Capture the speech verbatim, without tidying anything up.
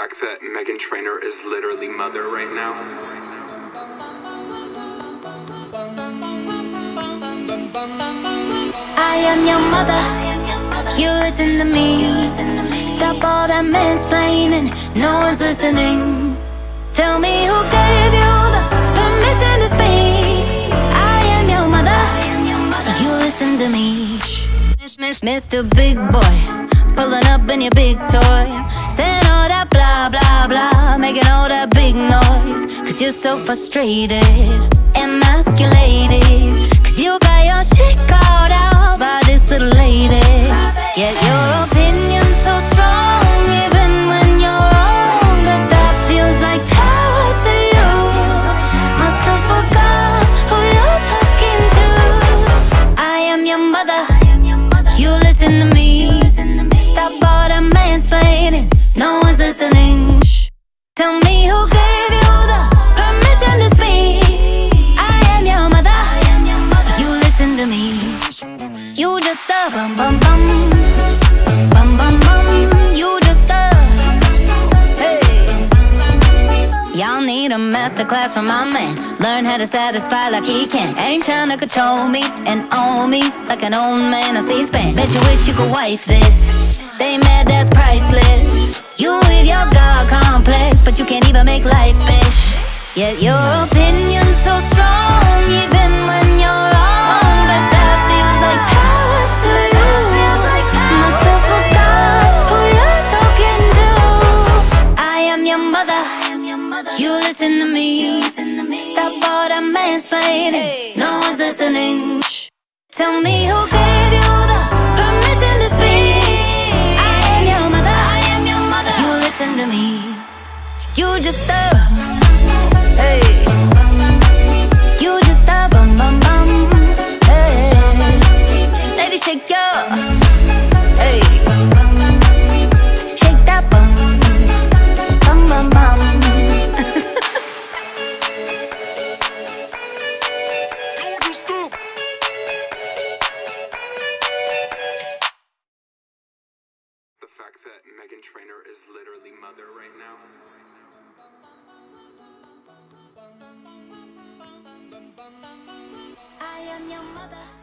fact that Meghan Trainor is literally mother right now. I am your mother, you listen to me. Stop all that mansplaining, no one's listening. Tell me who gave you the permission to speak. I am your mother, you listen to me. Mister Big Boy, pulling up in your big toy, saying all that blah blah blah, making all that big noise. Cause you're so frustrated, emasculated, cause you got your shit called out by this little lady. Yet your opinion's so strong, even when you're wrong. But that feels like power to you. Must have forgot who you're talking to. I am your mother, you listen to me. Stop all that mansplaining, no one's listening. Tell me who gave you the permission to speak. I am your mother, you listen to me. You just a bum bum bum, bum bum bum. You just a hey. Y'all need a masterclass from my man. Learn how to satisfy like he can. Ain't tryna control me and own me like an old man on C-SPAN. Bet you wish you could wife this. Stay mad, that's priceless. You with your God complex, but you can't even make life fish. Yet your opinion's so strong, even when you're wrong. But that feels like power to you. Must have forgot who you're talking to. I am your mother, you listen to me. Stop all that mansplaining, no one's listening. Tell me who gave you the permission to speak. I am your mother, I am your mother. You listen to me. You just a hey. You just a bum bum bum. Hey. Lady, shake your hey. Shake that bum bum bum bum. I understood. That Meghan Trainor is literally mother right now. I am your mother.